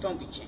Don't be changed.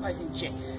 Mas em